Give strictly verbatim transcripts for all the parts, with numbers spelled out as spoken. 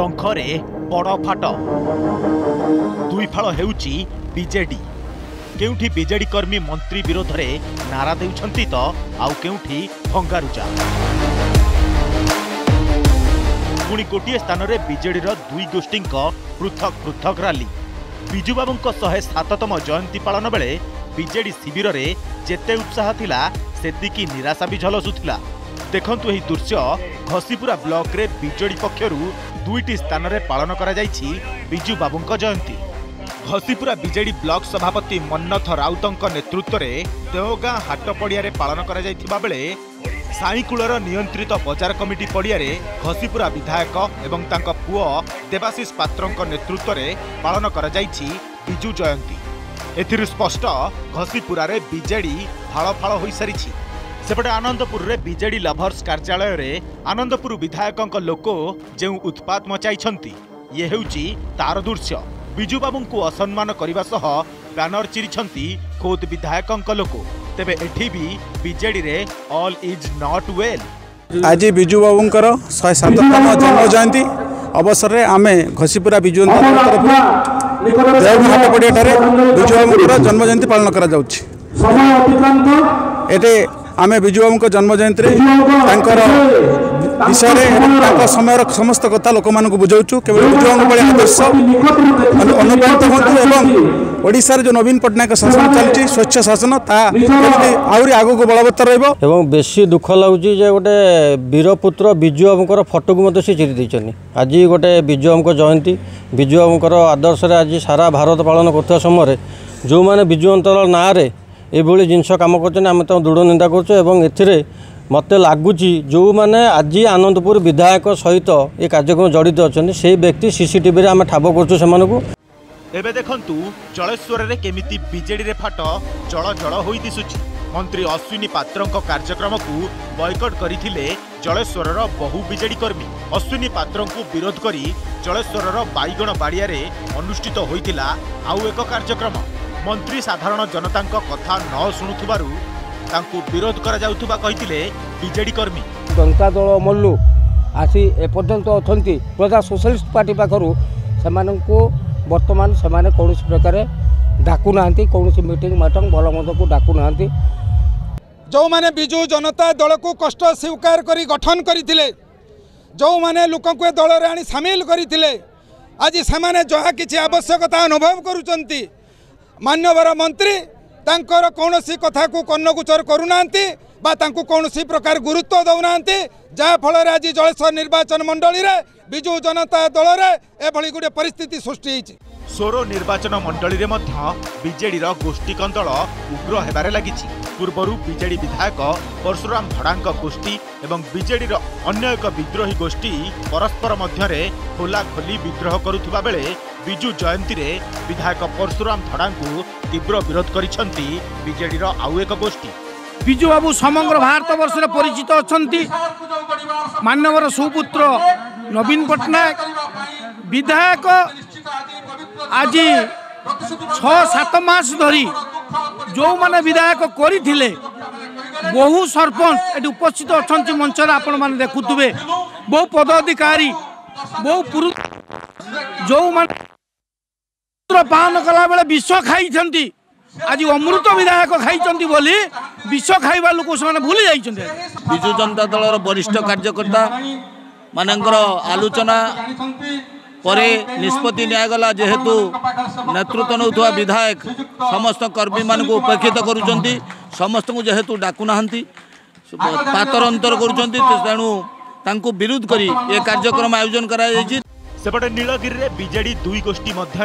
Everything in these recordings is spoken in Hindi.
शंखरे बड़ फाट दुई फाड़ हेउची बीजेडी। केउठी बीजेडी कर्मी मंत्री विरोध में नारा देउछंती तो आउ केउठी भंगारुजा। पुणी गोटे स्थान में बीजेडी दुई गोष्ठी पृथक पृथक राली। बिजुबाबूं शहे साततम जयंती पालन बेले बीजेडी शिविर में जेते उत्साह थिला सेतिकी निराशा भी झलसुला। देखंतु यही दृश्य घसीपुरा ब्लॉक रे बीजेडी पक्षर दुईटी स्थान रे पालन करा जायछि बिजू बाबूं जयंती। घसीपुरा बीजेडी ब्लॉक सभापति मन्नथ राउतों नेतृत्व में देवगां हाट पड़िया रे पालन करा जायथिबा बेले साईकुलर नियंत्रित बजार कमिटी पड़िया रे घसीपुरा विधायक एवं तांका पुओ देवाशीष पात्रंक नेतृत्व रे पालन करा जायछि बिजू जयंती। एथिरु स्पष्ट घसीपुरा रे बीजेडी फाळ फाळ होई सारिछि। सेपटे आनंदपुर रे बीजेडी लभर्स कार्यालय रे आनंदपुर विधायक लोक जो उत्पात मचाई ये हेउची तार दृश्य। बिजुबाबू को असम्मान करने सह बैनर चिरी खोद विधायक लोक। तेबे एठी भी बीजेडी रे ऑल इज नॉट वेल। आज बिजुबाबू शहे सततम जन्म जयंती अवसर में आम घसीपुरा बिजु बिजुबाबू जन्म जयंती पालन करा कर आमे बिजुबाबू को जन्म जयंती विषय समय समस्त कथा लोक मानक बुझाऊँ। केवल बिजुबाबू भाई आदर्श अनुप्राणित हूँ। ओडिशार जो नवीन पट्टनायक शासन चलती स्वच्छ शासन ता आहरी आग को बलवत्तर रहिबो। बेसी दुख लगुच गोटे वीरपुत्र बिजुबाबू फोटो को मत चिरी देछनी। आज गोटे बिजुबाबू जयंती बिजुबाबू आदर्श आज सारा भारत पालन करथवा समय जो मैंने बिजु अंतर ना ये जिनस कम कर दृढ़ निंदा कर। मत लगुच जो मैंने आज आनंदपुर विधायक सहित ये कार्यक्रम जड़ित अच्छा से व्यक्ति सीसीटीवी आम ठाब कर। देखु जलेश्वर में केमिति बीजेडी फाट जल जल हो दिशुच। मंत्री अश्विनी पात्र कार्यक्रम को बयकट करते जलेश्वर बहु बीजेडी कर्मी। अश्विनी पात्र विरोध कर जलेश्वर बैगण बाड़िया अनुष्ठित होता आउ एक कार्यक्रम। मंत्री साधारण जनता कथा न शुणुवर विरोध बीजेडी कर्मी। जनता दल मल्लू आसी एपर्यंत अथंती प्रजा सोशलिस्ट पार्टी पाखर से बर्तमान से कौन प्रकार डाकू ना कौन मीटिंग माटंग भलमंद को डाकू ना। जो माने बिजु जनता दल को कष्ट स्वीकार कर गठन करते जो माने लोक दल में सामिल करते आज से जहाँ कि आवश्यकता अनुभव करुंच मान्यवर मंत्री तांकर कौनसी कथा को कर्णगोचर करूना बा तांकु कौनसी प्रकार गुरुत्व दौना जाफल आज जलेश्वर निर्वाचन मंडली रे बिजु जनता दल रे एभली गुटे परिस्थिति सृष्टि होईछि। सोरो निर्वाचन मंडली रे मध्य बीजेडी रो गोष्ठी कंदल उग्र हेबारे लागिछि। पूर्वरु बीजेडी विधायक परशुराम धड़ांक गोष्ठी एवं बीजेडी रो अन्य एक विद्रोही गोष्ठी परस्पर मध्यरे होला खोली विद्रोह करुवा बेले बिजु जयंती रे विधायक परशुराम धड़ा को तीव्र विरोध करिसेंती बीजेडी रो आउ एक गोष्ठी। बिजु बाबू समग्र भारत वर्ष रे परिचित अछंती। मानवर सुपुत्र नवीन पट्टनायक विधायक आज छह सात मास धरी जो माने विधायक करिथिले बहु सरपंच एठी उपस्थित अछंती। मंच रे आपण माने देखुतबे बहु पदाधिकारी बहु पुरुष जो माने पान कला बेले विष खाई आज अमृत विधायक खाई बोली विष खाइबा लोक भूली जाइछन्ते। बिजु जनता दल वरिष्ठ कार्यकर्ता मानकर आलोचना परे निष्पत्ति नियागला जेहेतु नेतृत्व नौथवा विधायक समस्त कर्मी मान को उपेक्षित करुचन्ति। समस्त को जेहेतु डाकू नाहंती पातर अंतर करुचन्ति तेणु तांको विरोध करी ए कार्यक्रम आयोजन करा जायछि। सेपटे नीलगिरी रे बीजेडी दुई गोष्ठी मध्य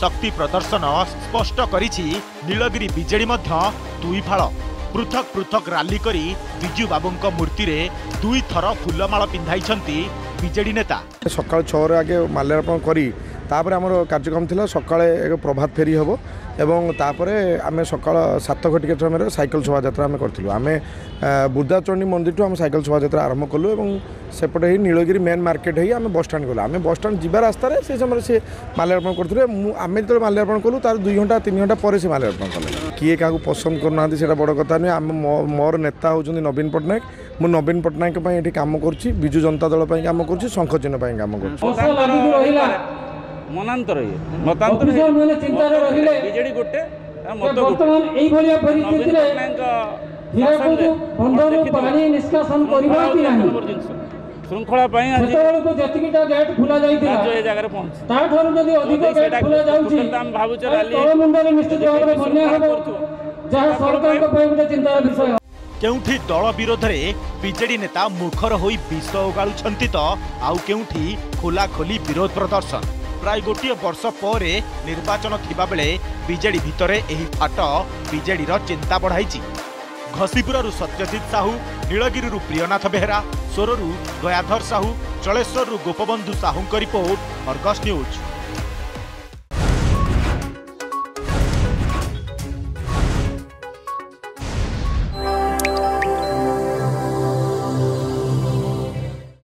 शक्ति प्रदर्शन स्पष्ट करिछि। नीलगिरी बीजेडी मध्य दुई फाळ पृथक पृथक रैली करी बिजु बाबूंक मूर्ति रे दुई थर फुलमाळ पिंधाइछंती बीजेडी नेता। सकाळ छह रे आगे माल्यार्पण करी तापरे हमर कार्यक्रम थिला सकाळे एक प्रभात फेरी हबो एवं तापरे आमे सकाळ सात घटिका समय साइकल शोभायात्रा आमे करथिलु। आमे बुद्धाचंडी मंदिर ठू आम साइकल शोभायात्रा आरंभ कलु एवं सेपटे ही नीलगिरी मेन मार्केट ही आम बस स्टैंड गलु। आम बस स्टैंड जावा रास्त से समय से माल्यार्पण करूँ। आम जो माल्यार्पण कलु तार दुई घंटा तीन घंटा पर से माल्यार्पण कले किए क्या पसंद करूना से बड़ कथा नुहे। आम मोर नेता होउछन्ती नवीन पट्टनायक मु नवीन पट्टनायक पई एठी काम करछि, बिजू जनता दल पई काम करछि, शंख चिन्ह पई काम करछि। श्रृंखला गेट खुला के दल विरोध में बीजेडी नेता मुखर होई विष उगाळुछंती तो आउ केउठी खोला खोली विरोध प्रदर्शन। प्राय गोटे वर्ष पर निर्वाचन थिबा बेले बीजेडी भितरे एही फाट बीजेडी रो चिंता बढ़ाई। घसीपुरु सत्यजित साहू, नीलगिरी प्रियनाथ बेहरा, सोरु Gayadhar Sahu, Jaleswar Gopabandhu Sahu. Report Argus news.